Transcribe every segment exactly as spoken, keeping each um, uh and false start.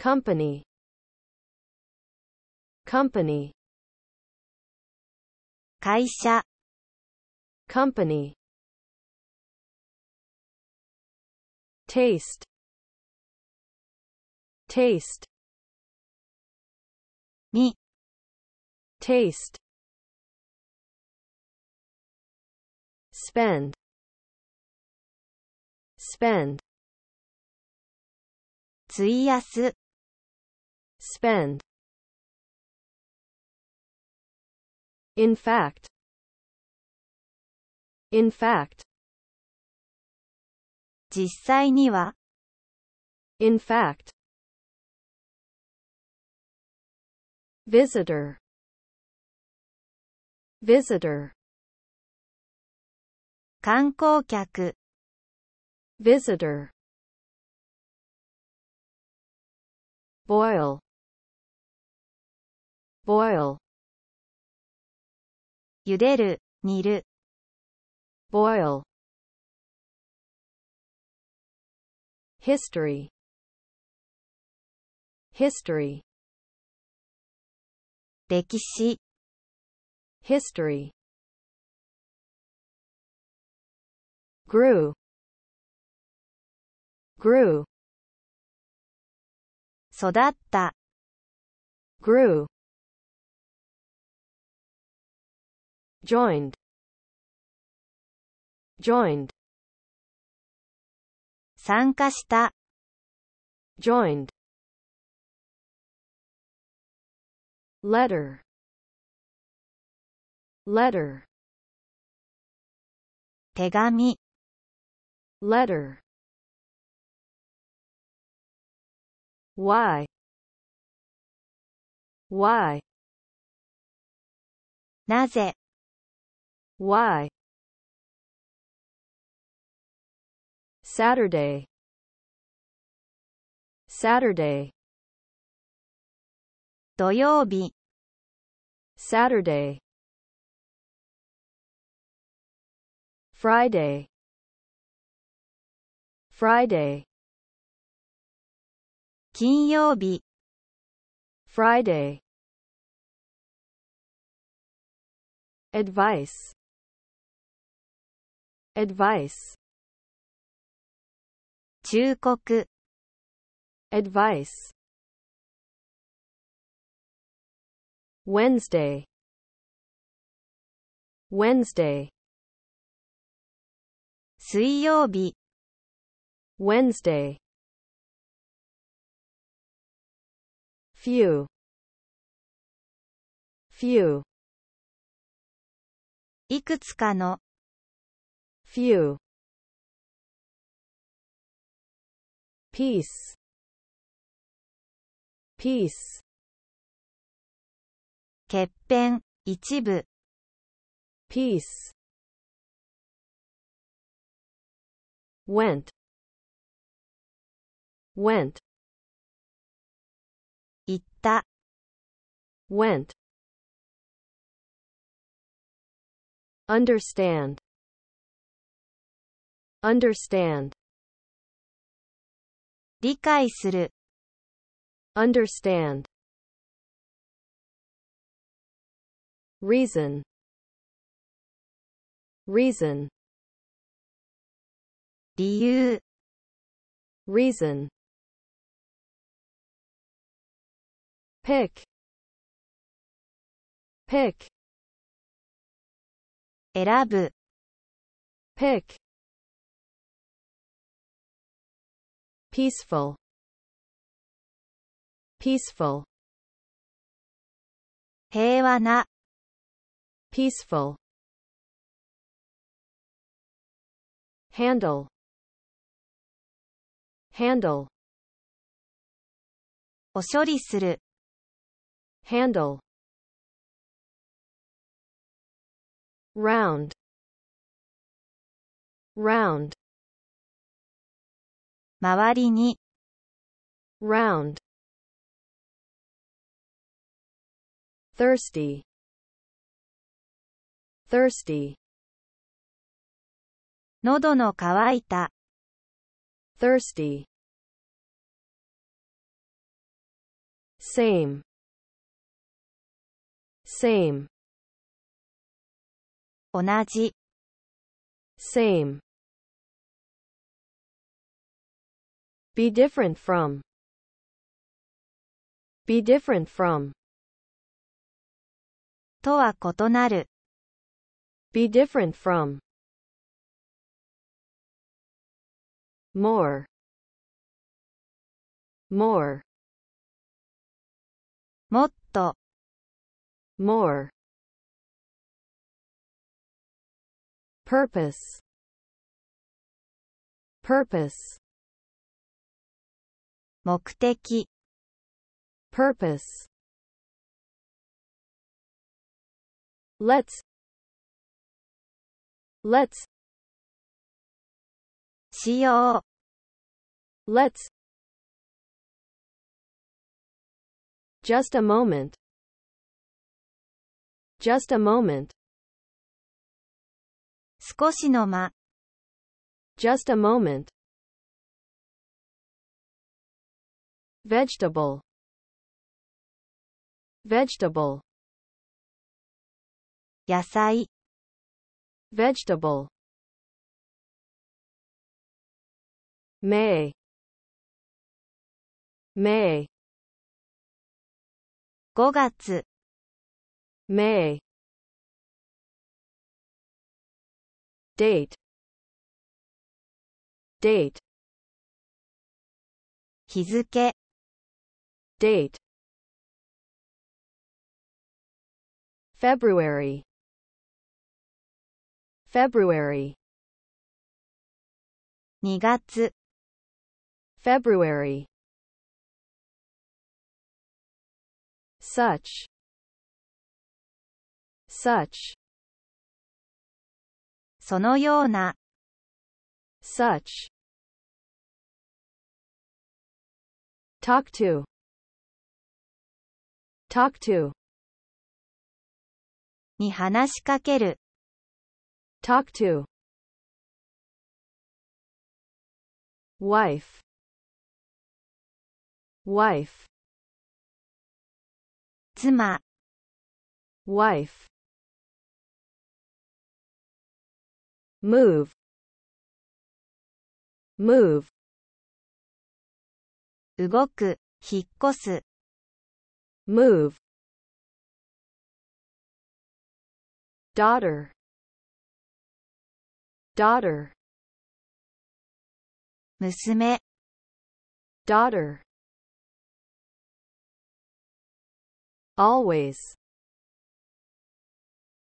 company, company, 会社 company, taste, taste, 味 taste, spend, spend, 費やす spend, in fact, in fact, 実際には in fact, visitor, visitor, 観光客 visitor, boil, boil, 茹でる、煮る boil, history, history, 歴史 history, grew, grew, 育った grew, joined, joined, 参加した joined, letter, letter, 手紙 letter, why, why, なぜ why, Saturday, Saturday, 土曜日 Saturday, Friday, Friday, 金曜日 Friday, advice, advice, 忠告 advice, Wednesday, Wednesday, 水曜日 Wednesday, few, few, いくつかの few, peace, peace, 欠片一部 peace, went, went, 行った went, understand, understand, 理解する understand, reason, reason, 理由 reason, pick, pick, 選ぶ pick, peaceful, peaceful, 平和な peaceful, handle, handle, お処理する handle, round, round, 周りに round, thirsty, thirsty, 喉の渇いた thirsty, same, same, 同じ same, be different from, be different from, とは異なる be different from, more, more, もっと more, purpose, purpose, 目的 purpose, let's, let's, しよう let's, just a moment, just a moment, 少しの間 just a moment, vegetable, vegetable, 野菜 vegetable, may, may, ご月 may, date, date, 日付 date, February, February, に月 February, such, such, そのような such, talk to, talk to, に話しかける talk to, wife, wife, 妻 wife, move, move, 動く引っ越す move, daughter, daughter, 娘 daughter, always,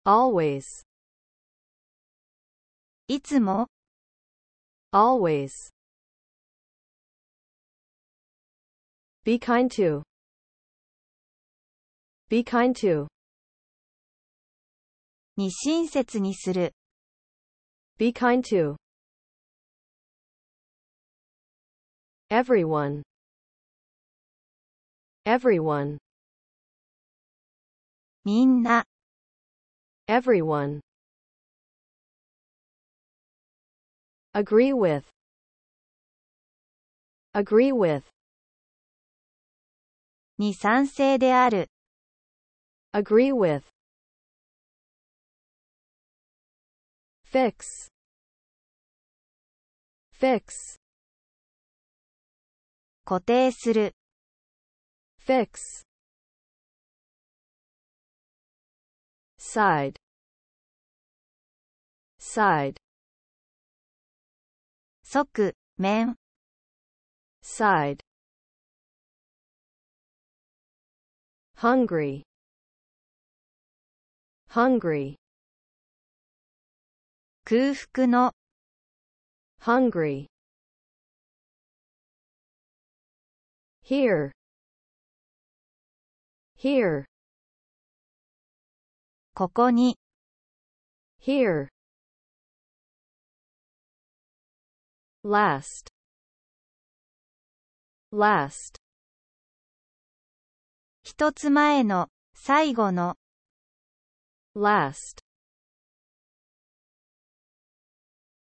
always, いつも always, be kind to, be kind to, に親切にする be kind to, everyone, everyone, みんな everyone, agree with, agree with, に賛成である agree with, fix, fix, 固定する fix, side, side, 側面 side, hungry, hungry, 空腹の hungry, here, here, ここに here, last, last, 一つ前の最後の last,